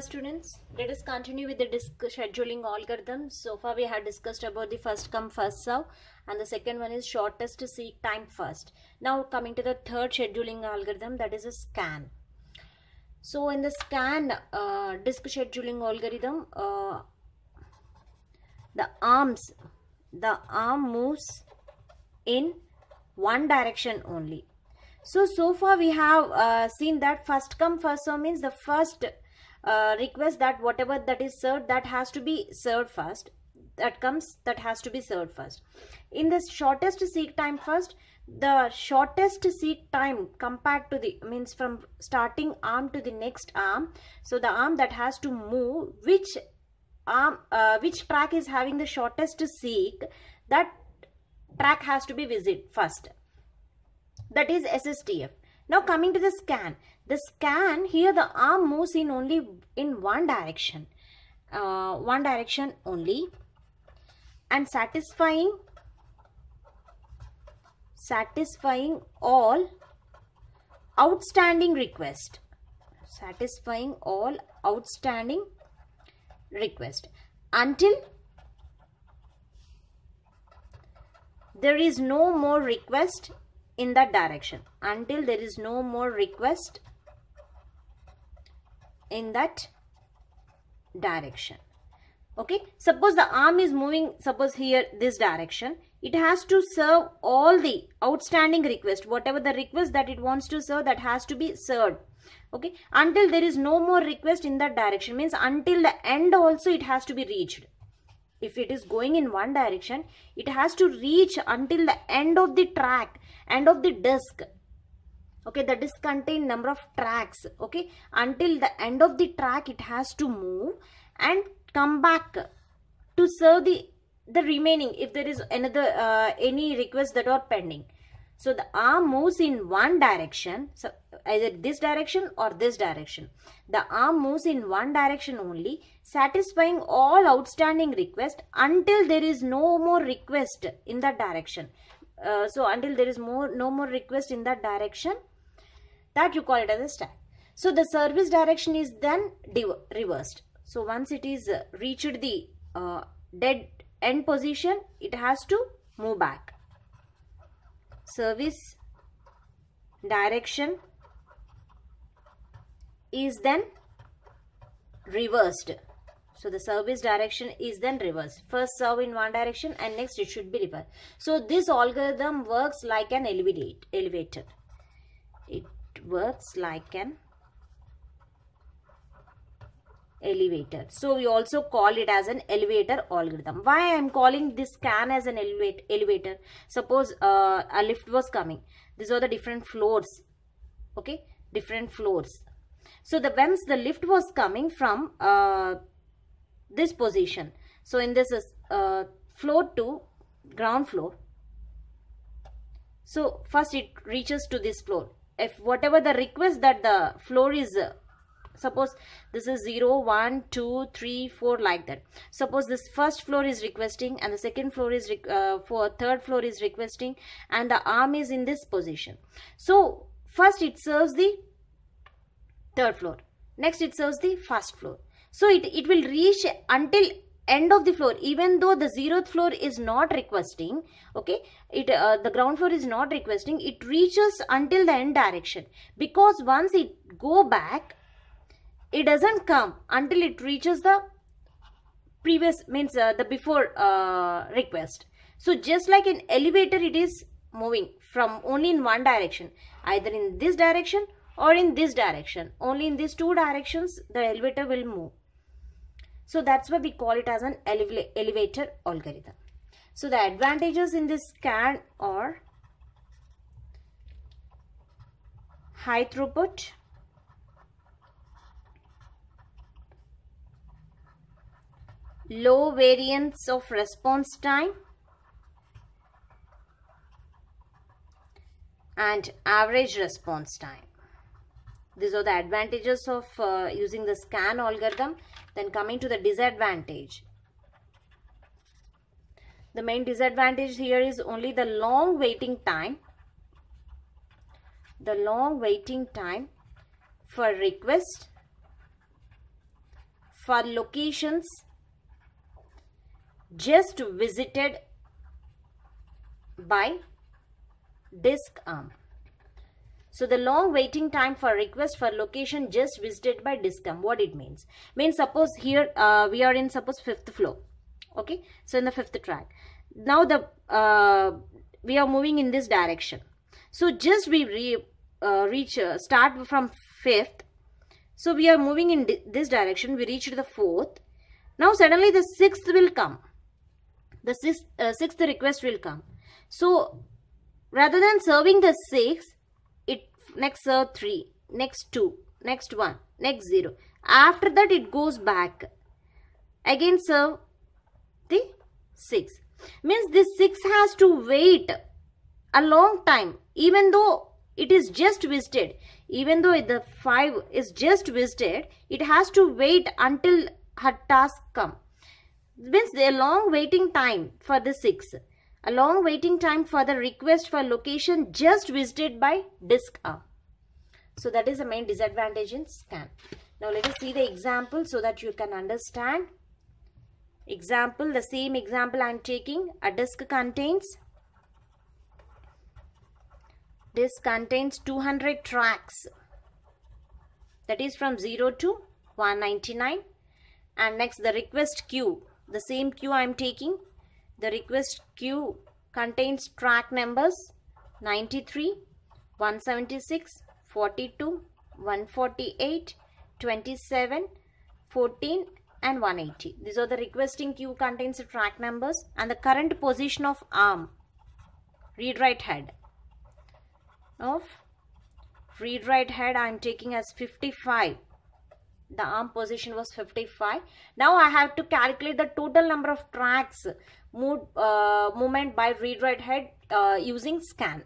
Hi students, let us continue with the scheduling algorithm. So far we had discussed about the first come first serve, and the second one is shortest seek time first. Now coming to the third scheduling algorithm, that is a SCAN. So in the SCAN disk scheduling algorithm, the arm moves in one direction only. So far we have seen that first come first serve means the first request that whatever that is served, that has to be served first, that has to be served first. In the shortest seek time first, the shortest seek time compared to the means from starting arm to the next arm, so the arm that has to move, which track is having the shortest seek, that track has to be visited first. That is SSTF. Now coming to the SCAN. The SCAN, here the arm moves in only in one direction. And satisfying all outstanding request. Until there is no more request in that direction, Okay, suppose the arm is moving, suppose here this direction, it has to serve all the outstanding request, whatever the request that it wants to serve, that has to be served, okay, until there is no more request in that direction, means until the end also it has to be reached. If it is going in one direction, it has to reach until the end of the track, end of the disk. Okay, the disk contains number of tracks. Okay, until the end of the track, it has to move and come back to serve the remaining, if there is another any requests that are pending. So the arm moves in one direction, so either this direction or this direction. The arm moves in one direction only, satisfying all outstanding requests until there is no more request in that direction. So until there is no more request in that direction, that you call it as a stack. So the service direction is then reversed. So once it is reached the dead end position, it has to move back. Service direction is then reversed. So the service direction is then reversed. First serve in one direction and next it should be reversed. So this algorithm works like an elevator. It works like an elevator. So we also call it as an elevator algorithm. Why I am calling this SCAN as an elevator? Suppose a lift was coming. These are the different floors. Okay, different floors. So the once the lift was coming from this position. So in this is floor to ground floor. So first it reaches to this floor. If whatever the request that the floor is suppose this is 0, 1, 2, 3, 4 like that. Suppose this first floor is requesting and the second floor is third floor is requesting and the arm is in this position. So first it serves the third floor. Next it serves the first floor. So it will reach until end of the floor, even though the 0th floor is not requesting, okay, the ground floor is not requesting, it reaches until the end direction, because once it go back, it doesn't come until it reaches the previous means the before request. So just like an elevator, it is moving from only in one direction, either in this direction or in this direction. Only in these two directions the elevator will move. So that's why we call it as an elevator algorithm. So the advantages in this SCAN are high throughput, low variance of response time, and average response time. These are the advantages of using the SCAN algorithm. Then coming to the disadvantage. The main disadvantage here is only the long waiting time. The long waiting time for request for locations just visited by disk arm. So the long waiting time for request for location just visited by disk arm, what it means? Means suppose here we are in suppose 5th floor. Okay, so in the 5th track. Now the we are moving in this direction. So just we reach start from 5th. So we are moving in this direction. We reached the 4th. Now suddenly the 6th will come. The 6th request will come. So rather than serving the 6th, it next serve 3, next 2, next 1, next 0. After that it goes back. Again serve the 6. Means this 6 has to wait a long time, even though it is just visited, even though the 5 is just visited, it has to wait until her task come. Means a long waiting time for the 6, a long waiting time for the request for location just visited by disk arm. So that is the main disadvantage in SCAN. Now let us see the example so that you can understand. Example, the same example I am taking. A disk contains 200 tracks, that is from 0 to 199, and next the request queue, the same queue I am taking. The request queue contains track numbers 93, 176, 42, 148, 27, 14 and 180. These are the requesting queue contains the track numbers and the current position of arm, read-write head. Of read-write head I am taking as 55. The arm position was 55. Now I have to calculate the total number of tracks movement by read-write head using SCAN.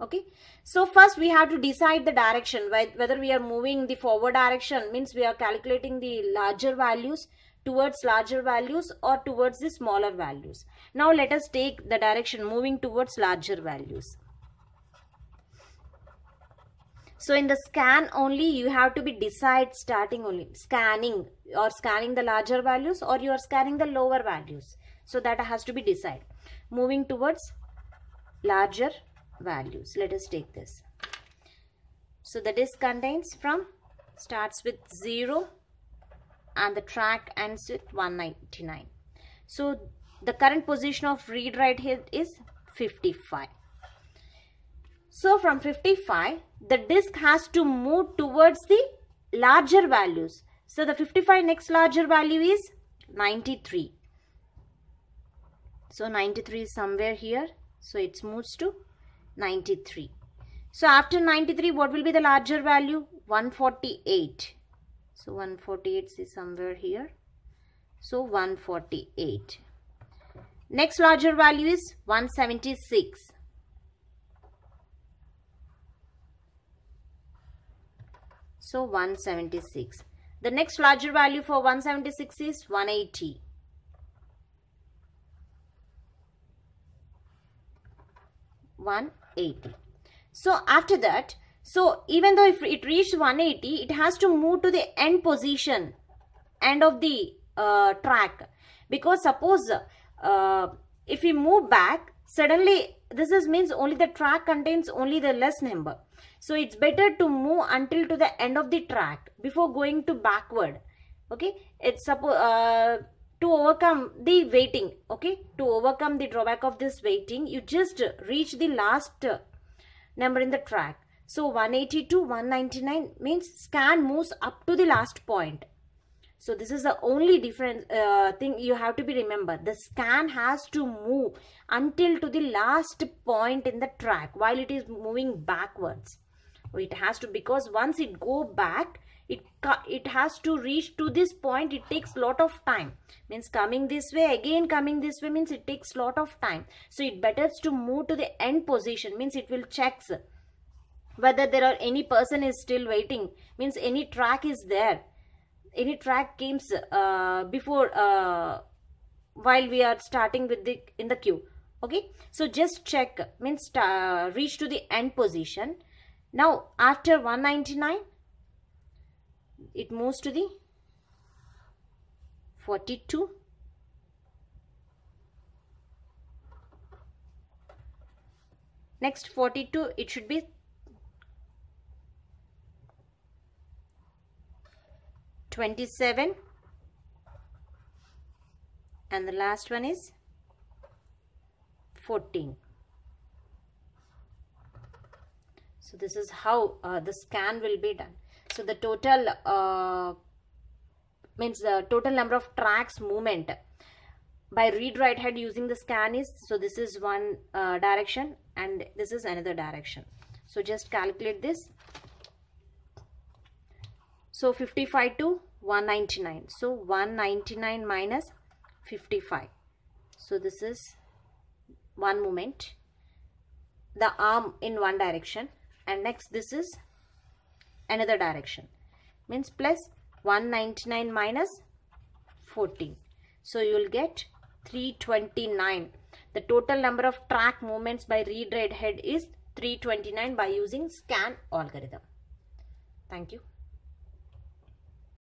Okay, so first we have to decide the direction, whether we are moving the forward direction, means we are calculating the larger values, towards larger values or towards the smaller values. Now let us take the direction moving towards larger values. So in the SCAN only you have to be decide starting only, scanning or scanning the larger values or you are scanning the lower values. So that has to be decided. Moving towards larger values. Let us take this. So the disk contains from starts with 0 and the track ends with 199. So the current position of read write head is 55. So from 55 the disk has to move towards the larger values. So the 55 next larger value is 93. So 93 is somewhere here. So it moves to 93. So after 93 what will be the larger value? 148. So 148 is somewhere here. So 148. Next larger value is 176. So 176. The next larger value for 176 is 180. So after that, so even though if it reached 180, it has to move to the end position, end of the track, because suppose if we move back, suddenly this is means only the track contains only the less number. So it's better to move until to the end of the track before going to backward. Okay, it's to overcome the waiting, okay, to overcome the drawback of this waiting, you just reach the last number in the track. So 180 to 199 means SCAN moves up to the last point. So this is the only different thing you have to be remember. The SCAN has to move until to the last point in the track while it is moving backwards. It has to, because once it go back, it has to reach to this point. It takes lot of time, means coming this way again coming this way means it takes lot of time. So it better to move to the end position, means it will check whether there are any person is still waiting, means any track is there, any track comes before while we are starting with the in the queue. Okay, so just check means reach to the end position. Now after 199 it moves to the 42, 42, it should be 27, and the last one is 14. So this is how the scan will be done. So the total means the total number of tracks movement by read write head using the scan is, so this is one direction and this is another direction. So just calculate this. So 55 to 199. So 199 minus 55. So this is one movement, the arm in one direction, and next this is another direction, means plus 199 minus 14. So you will get 329. The total number of track movements by read write head is 329 by using SCAN algorithm. Thank you.